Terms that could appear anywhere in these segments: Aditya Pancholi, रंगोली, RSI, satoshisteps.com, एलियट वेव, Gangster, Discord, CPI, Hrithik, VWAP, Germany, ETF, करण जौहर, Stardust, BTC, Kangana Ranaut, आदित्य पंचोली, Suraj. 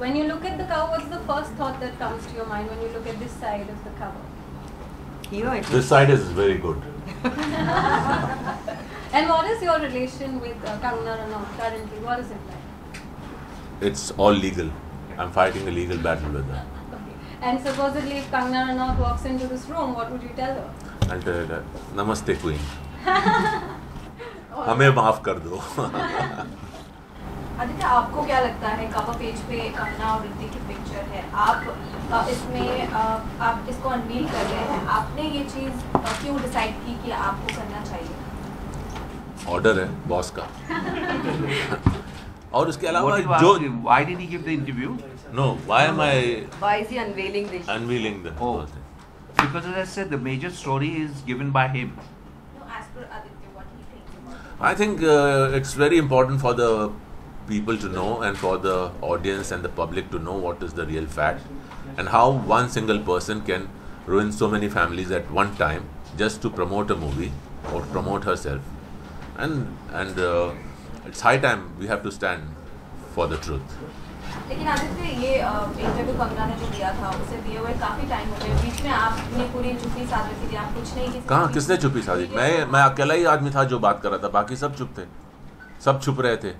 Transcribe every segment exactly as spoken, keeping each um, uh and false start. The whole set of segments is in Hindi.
When you look at the cover, what's the first thought that comes to your mind when you look at this side of the cover? You know, this side is very good. And what is your relation with uh, Kangana Ranaut currently? What is it like? It's all legal. I'm fighting a legal battle with her. Okay. And supposedly, if Kangana Ranaut walks into this room, what would you tell her? I'll tell her that, Namaste Queen. हमें माफ कर दो। आदित्य, आपको क्या लगता है कवर पेज पे कंगना और ऋतिक की पिक्चर है, आप इसमें आप इसको अनवील कर रहे हैं, आपने ये चीज़ क्यों डिसाइड की कि आपको करना चाहिए? ऑर्डर है बॉस का। और उसके अलावा जो why did he give the interview? No, why am I? Why is he unveiling this? Unveiling the. Oh, because as I said, the major story is given by him. No, as per Aditya, what do you think about it? I think uh, it's very important for the people to know and for the audience and the public to know what is the real fact and how one single person can ruin so many families at one time just to promote a movie or promote herself, and and uh, it's high time we have to stand for the truth. लेकिन आदित्य, ये इंटरव्यू कंगना ने जो दिया था उसे दिए हुए काफी टाइम हो गया, बीच में आपने पूरी चुप्पी साधी थी, आप कुछ नहीं कहा। किसने चुप्पी साधी? मैं मैं अकेला ही आदमी था जो बात कर रहा था, बाकी सब चुप थे, सब छुप रहे थे,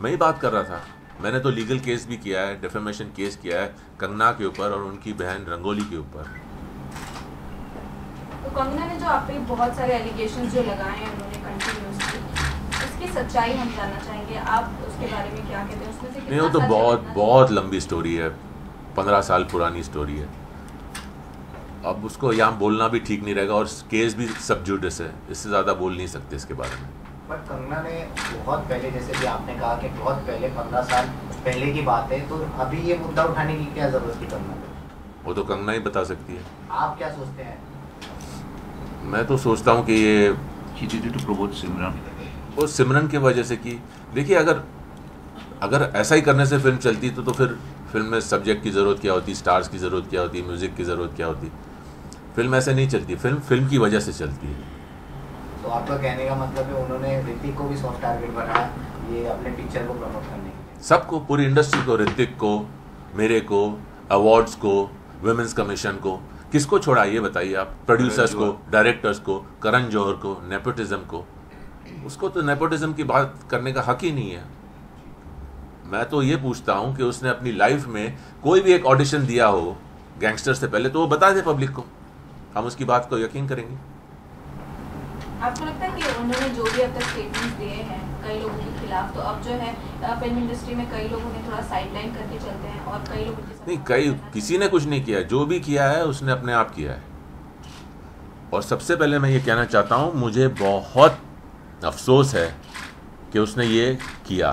मैं ही बात कर रहा था। मैंने तो लीगल केस भी किया है, डिफेमेशन केस किया है कंगना के ऊपर और उनकी बहन रंगोली के ऊपर। तो कंगना ने जो आप पे बहुत सारे एलिगेशंस जो लगाए हैं उन्होंने कंटिन्यूअसली, इसकी सच्चाई हम जानना चाहेंगे, आप उसके बारे में क्या कहते हैं? उसमें से नहीं, वो तो बहुत बहुत लंबी स्टोरी है, पंद्रह साल पुरानी स्टोरी है, अब उसको यहाँ बोलना भी ठीक नहीं रहेगा और केस भी सब जुडिस है, इससे ज़्यादा बोल नहीं सकते इसके बारे में। बट कंगना ने बहुत पहले, जैसे कि आपने कहा कि बहुत पहले पंद्रह साल पहले की बात है, तो अभी ये मुद्दा उठाने की क्या जरूरत थी कंगना को? वो तो कंगना ही बता सकती है। आप क्या सोचते हैं? मैं तो सोचता हूँ कि ये चीज़ें तो प्रमोद सिमरन वो सिमरन की वजह से की। देखिए, अगर अगर ऐसा ही करने से फिल्म चलती तो, तो फिर फिल्म में सब्जेक्ट की ज़रूरत क्या होती, स्टार्स की ज़रूरत क्या होती, म्यूज़िक की ज़रूरत क्या होती? फिल्म ऐसे नहीं चलती, फिल्म फिल्म की वजह से चलती है। तो आपका कहने का मतलब है उन्होंने ऋतिक को भी सॉफ्ट टारगेट बनाया ये अपने पिक्चर को प्रमोट करने के लिए? सबको, पूरी इंडस्ट्री को, ऋतिक को, मेरे को, अवार्ड्स को, वुमेन्स कमीशन को, किसको छोड़ा ये बताइए आप? प्रोड्यूसर्स को, डायरेक्टर्स को, करण जौहर को, नेपोटिज्म को। उसको तो नेपोटिज्म की बात करने का हक ही नहीं है। मैं तो ये पूछता हूँ कि उसने अपनी लाइफ में कोई भी एक ऑडिशन दिया हो गैंगस्टर से पहले तो वो बता दे पब्लिक को, हम उसकी बात को यकीन करेंगे। आपको लगता है कि उन्होंने जो भी अब तक स्टेटमेंट्स दिए हैं कई लोगों के खिलाफ, तो अब जो है फिल्म इंडस्ट्री में कई लोगों ने थोड़ा साइडलाइन करके चलते हैं और कई लोगों के नहीं, कई किसी ने कुछ नहीं किया, जो भी किया है उसने अपने आप किया है। और सबसे पहले मैं ये कहना चाहता हूँ, मुझे बहुत अफसोस है कि उसने ये किया।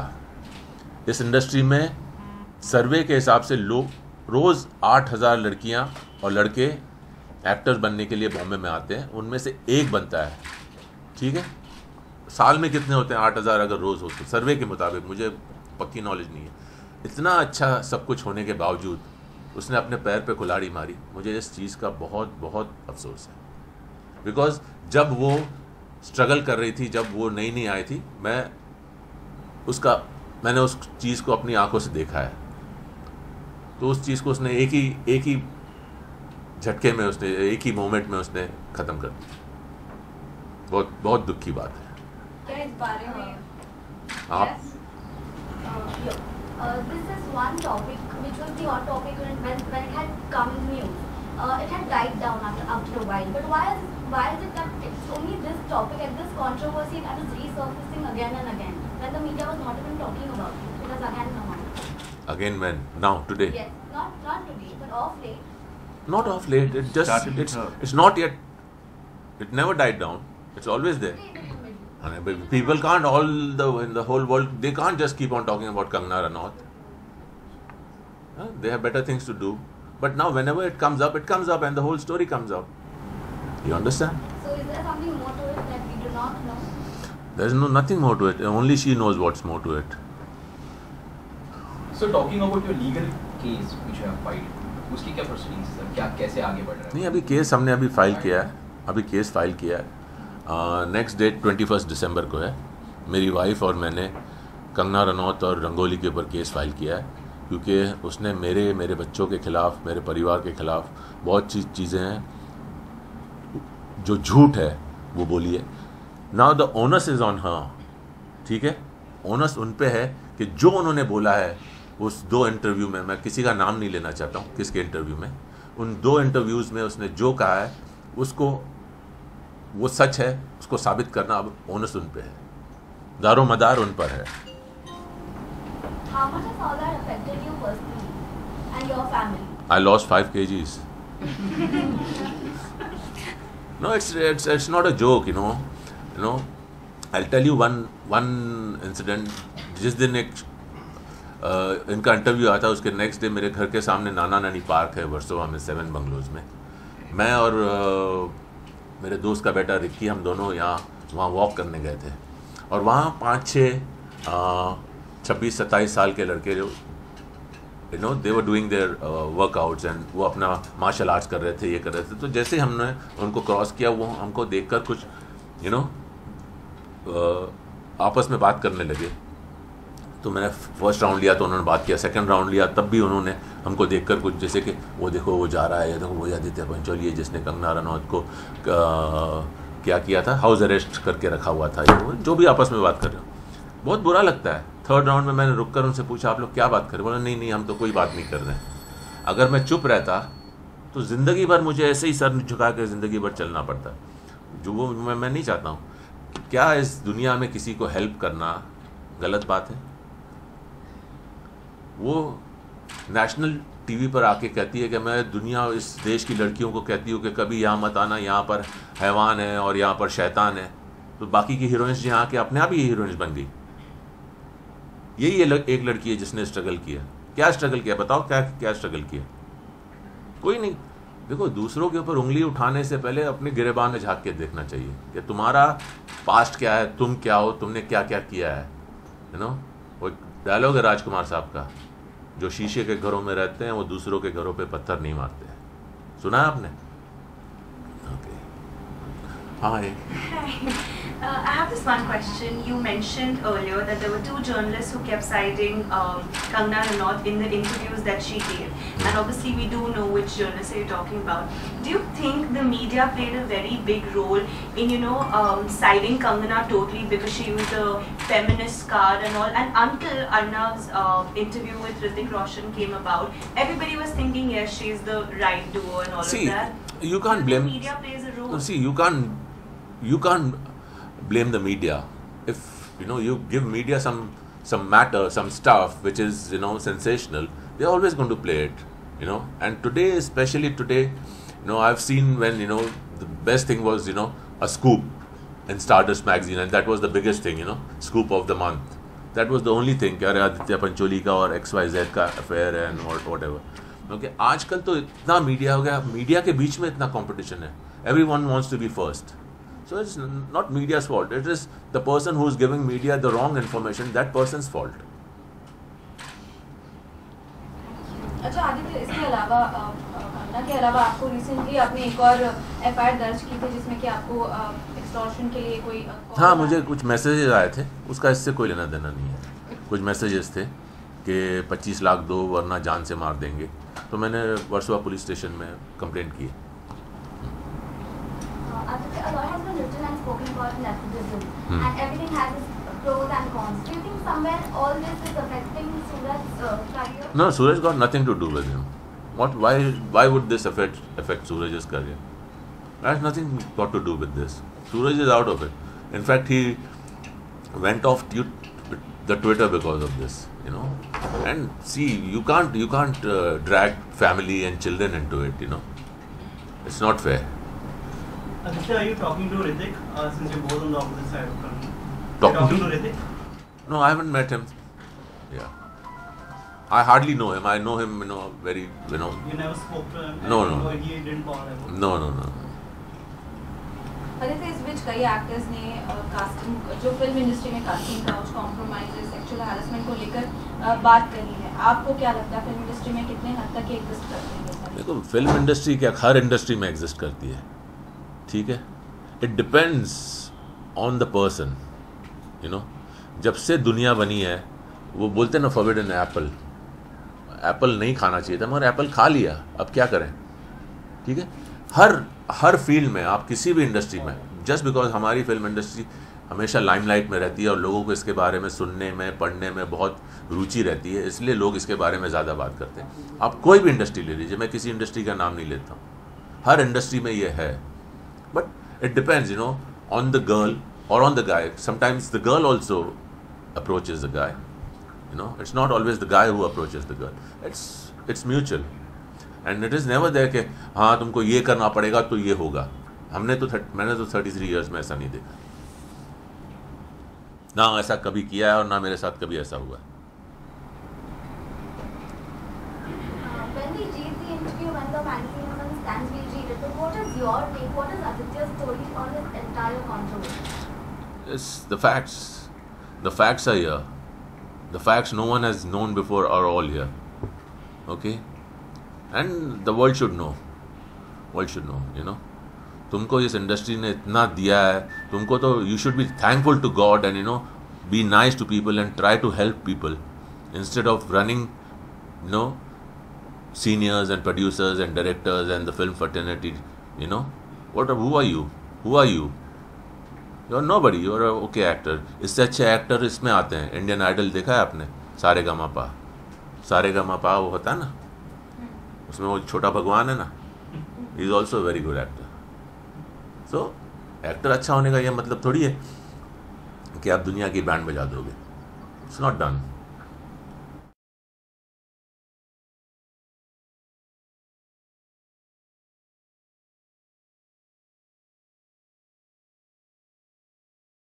इस इंडस्ट्री में सर्वे के हिसाब से लोग रोज़ आठ हज़ार लड़कियाँ और लड़के एक्टर्स बनने के लिए बॉम्बे में आते हैं, उनमें से एक बनता है। ठीक है, साल में कितने होते हैं? आठ हज़ार अगर रोज़ होते हैं सर्वे के मुताबिक, मुझे पक्की नॉलेज नहीं है। इतना अच्छा सब कुछ होने के बावजूद उसने अपने पैर पे कुल्हाड़ी मारी, मुझे इस चीज़ का बहुत बहुत अफसोस है। बिकॉज जब वो स्ट्रगल कर रही थी, जब वो नई नई आई थी, मैं उसका मैंने उस चीज़ को अपनी आंखों से देखा है। तो उस चीज़ को उसने एक ही एक ही झटके में, उसने एक ही मोमेंट में उसने ख़त्म कर दिया। बहुत बहुत दुख की बात है। क्या इस बारे में आप? This is one topic which was the hot topic when when it had come news. Uh, it had died down after after a while. But why is why is it that it's only this topic and this controversy that is resurfacing again and again when the media was not even talking about it? It has again come up. Again when? Now today? Yes, not not today, but off late. Not off late. It just it's it's not yet. It never died down. It's always there. And people can't, all the in the whole world, they can't just keep on talking about Kangana Ranaut. Uh, they have better things to do. But now, whenever it comes up, it comes up, and the whole story comes up. You understand? So, is there something more to it that we do not know? There is no nothing more to it. Only she knows what's more to it. So, talking about your legal case which you have filed, उसकी क्या प्रोसीडिंग्स है? क्या कैसे आगे बढ़ रहा है? नहीं, अभी केस हमने अभी फाइल किया है, अभी केस फाइल किया है। नेक्स्ट डेट ट्वेंटी फर्स्ट दिसंबर को है। मेरी वाइफ और मैंने कंगना रनौत और रंगोली के ऊपर केस फाइल किया है। क्योंकि उसने मेरे मेरे बच्चों के खिलाफ, मेरे परिवार के खिलाफ बहुत चीज चीज़ें हैं जो झूठ है वो बोली है। Now the onus is on her, ठीक है, ओनस उन पे है कि जो उन्होंने बोला है उस दो इंटरव्यू में, मैं किसी का नाम नहीं लेना चाहता हूँ किसके इंटरव्यू में, उन दो इंटरव्यूज़ में उसने जो कहा है उसको, वो सच है, उसको साबित करना अब ओनस उन पे है, दारो मदार उन पर है। How much has all that affected you personally and your family? I lost five kgs. No, it's it's it's not a joke, you know. You know, I'll tell you one one incident. जिस दिन एक uh, इनका इंटरव्यू आया था, उसके नेक्स्ट डे मेरे घर के सामने नाना नानी पार्क है वर्सोवा में, सेवन बंगलोज में, मैं और uh, मेरे दोस्त का बेटा रिक्की, हम दोनों यहाँ वहाँ वॉक करने गए थे, और वहाँ पाँच छः छब्बीस सत्ताईस साल के लड़के जो you know they were doing their workouts and वो अपना मार्शल आर्ट्स कर रहे थे, ये कर रहे थे, तो जैसे हमने उनको क्रॉस किया वो हमको देखकर कुछ यू नो आपस में बात करने लगे। तो मैंने फर्स्ट राउंड लिया तो उन्होंने बात किया, सेकंड राउंड लिया तब भी उन्होंने हमको देखकर कुछ जैसे कि वो देखो वो जा रहा है, देखो वो आदित्य पंचोली जिसने कंगना रनौत को uh, क्या किया था, हाउस अरेस्ट करके रखा हुआ था, ये जो भी आपस में बात कर रहे हो, बहुत बुरा लगता है। थर्ड राउंड में मैंने रुककर उनसे पूछा आप लोग क्या बात कर रहे हो, बोला नहीं नहीं हम तो कोई बात नहीं कर रहे हैं। अगर मैं चुप रहता तो ज़िंदगी भर मुझे ऐसे ही सर झुका कर ज़िंदगी भर चलना पड़ता, जो वो मैं, मैं नहीं चाहता हूँ। क्या इस दुनिया में किसी को हेल्प करना गलत बात है? वो नेशनल टीवी पर आके कहती है कि मैं दुनिया इस देश की लड़कियों को कहती हूँ कि कभी यहाँ मत आना, यहाँ पर हैवान है और यहाँ पर शैतान है, तो बाकी की हीरोइंस यहाँ आके अपने आप ही हीरोइंस बन गई। यही एक लड़की है जिसने स्ट्रगल किया, क्या स्ट्रगल किया बताओ, क्या क्या स्ट्रगल किया? कोई नहीं। देखो दूसरों के ऊपर उंगली उठाने से पहले अपने गिरेबान में झांक के देखना चाहिए कि तुम्हारा पास्ट क्या है, तुम क्या हो, तुमने क्या क्या किया है, यू नो। वो डायलॉग है राजकुमार साहब का, जो शीशे के घरों में रहते हैं वो दूसरों के घरों पर पत्थर नहीं मारते, सुना है आपने? ओके, हाँ। Uh, I have this one question. You mentioned earlier that there were two journalists who kept citing um, Kangana Ranaut in the interviews that she gave, and obviously we do know which journalists you're talking about. Do you think the media played a very big role in, you know, um, citing Kangana totally because she was a feminist card and all? And until Arnav's uh, interview with Hrithik Roshan came about, everybody was thinking, yes, she's the right duo and all see, of that. See, you can't blame. The media plays a role. No, see, you can't. You can't. blame the media. If you know you give media some some matter, some stuff which is you know sensational, they're always going to play it, you know. And today, especially today, you know, I've seen when you know the best thing was you know a scoop in Stardust magazine, and that was the biggest thing, you know, scoop of the month. That was the only thing. कि अरे आदित्य पंचोली का और एक्स वाई ज़ेड का अफेयर है and whatever. Okay, आजकल तो इतना मीडिया हो गया, मीडिया के बीच में इतना कंपटीशन है. Everyone wants to be first. So it's not media's fault. It is the person who is giving media the wrong information. That person's fault. अच्छा आदित्य, इसके अलावा कंगना के अलावा आपको रिसेंटली आपने एक और एफ आई आर दर्ज की थी जिसमें कि आपको एक्सटॉर्शन के लिए कोई हाँ मुझे कुछ मैसेजेस आए थे, उसका इससे कोई लेना देना नहीं है। कुछ मैसेजेस थे कि पच्चीस लाख दो वरना जान से मार देंगे, तो मैंने वर्सोवा पुलिस स्टेशन में कंप्लेंट की। Hmm. And everything has its pros and cons. Do you think somewhere all this is affecting Suraj's uh, career? No, Suraj got nothing to do with him. What? Why? Why would this affect affect Suraj's career? That's nothing got to do with this. Suraj is out of it. In fact, he went off to the Twitter because of this. You know. And see, you can't you can't uh, drag family and children into it. You know, it's not fair. Aditya, are you talking to Hrithik uh, since you're both on the opposite side of Kangana? Talking, talking to Hrithik? No, I haven't met him. Yeah, I hardly know him. I know him, you know, very, you know. You never spoke to him. No, no. He didn't call him. No, no, no. Aditya, which कई actors ने casting, जो film industry में casting couch compromises, sexual harassment को लेकर बात करी है, आपको क्या लगता है film industry में कितने हद तक exist करती है? देखो, film industry क्या हर industry में exist करती है, ठीक है। It depends on the person, you know. जब से दुनिया बनी है, वो बोलते ना फॉरबिडन एप्पल, एप्पल नहीं खाना चाहिए था, मगर एप्पल खा लिया, अब क्या करें। ठीक है, हर हर फील्ड में आप किसी भी इंडस्ट्री में, जस्ट बिकॉज हमारी फिल्म इंडस्ट्री हमेशा लाइमलाइट में रहती है और लोगों को इसके बारे में सुनने में, पढ़ने में बहुत रुचि रहती है, इसलिए लोग इसके बारे में ज़्यादा बात करते हैं। आप कोई भी इंडस्ट्री ले लीजिए, मैं किसी इंडस्ट्री का नाम नहीं लेता हूँ, हर इंडस्ट्री में ये है। But it depends you know on the girl और on the guy. Sometimes the girl also approaches the guy, you know, it's not always the guy who approaches the girl, it's it's mutual and it is never there कि हाँ तुमको ये करना पड़ेगा तो ये होगा। हमने तो मैंने तो थर्टी थ्री ईयर्स में ऐसा नहीं देखा, ना ऐसा कभी किया है और ना मेरे साथ कभी ऐसा हुआ है। It's the facts. The facts are here. The facts no one has known before are all here, okay? And the world should know. World should know, you know. तुमको इस इंडस्ट्री ने इतना दिया है, तुमको तो you should be thankful to God and you know be nice to people and try to help people instead of running, you know, seniors and producers and directors and the film fraternity, you know. What? Who are you? Who are you? You are nobody, you are a okay actor. इससे अच्छे एक्टर इसमें आते हैं। इंडियन आइडल देखा है आपने? सारे गामा पा, सारे गामा पा वो होता है ना, उसमें वो छोटा भगवान है ना, is also very good actor. So actor अच्छा होने का ये मतलब थोड़ी है कि आप दुनिया की बैंड बजा दोगे। It's not done.